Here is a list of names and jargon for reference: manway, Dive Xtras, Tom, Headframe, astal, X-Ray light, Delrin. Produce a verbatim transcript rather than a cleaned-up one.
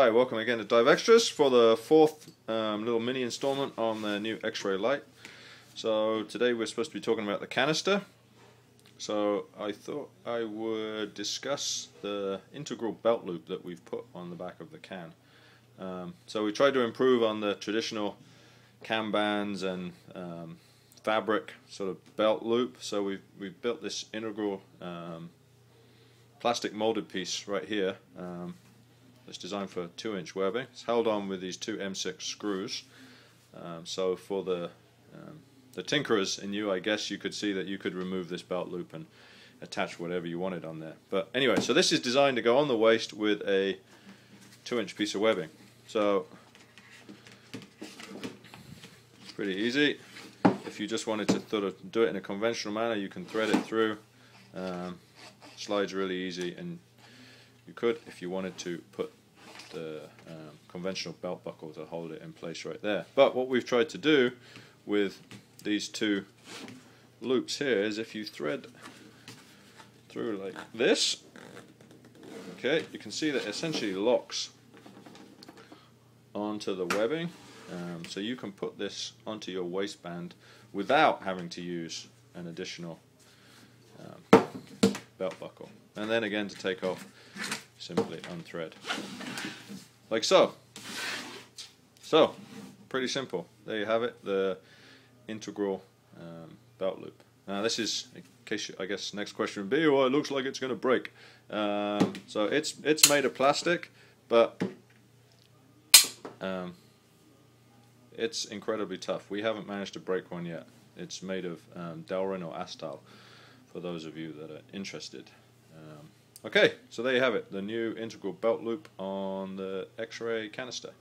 Hi, welcome again to Dive Xtras for the fourth um, little mini installment on the new X-Ray light. So today we're supposed to be talking about the canister. So I thought I would discuss the integral belt loop that we've put on the back of the can. Um, so we tried to improve on the traditional cam bands and um, fabric sort of belt loop. So we've, we've built this integral um, plastic molded piece right here. Um, It's designed for two inch webbing. It's held on with these two M six screws. Um, so for the um, the tinkerers in you, I guess you could see that you could remove this belt loop and attach whatever you wanted on there. But anyway, so this is designed to go on the waist with a two inch piece of webbing. So it's pretty easy. If you just wanted to sort of do it in a conventional manner, you can thread it through. Um, slides really easy, and you could, if you wanted to, put the um, conventional belt buckle to hold it in place right there. But what we've tried to do with these two loops here is, if you thread through like this, okay, you can see that it essentially locks onto the webbing. Um, so you can put this onto your waistband without having to use an additional um, belt buckle. And then again, to take off, simply unthread like so. So pretty simple. There you have it, the integral um, belt loop. Now this is, in case you, I guess next question would be, well, it looks like it's going to break. Um, so it's it's made of plastic, but um, it's incredibly tough. We haven't managed to break one yet. It's made of um, Delrin or astal, for those of you that are interested. Um, okay, so there you have it, the new integral belt loop on the X-Ray canister.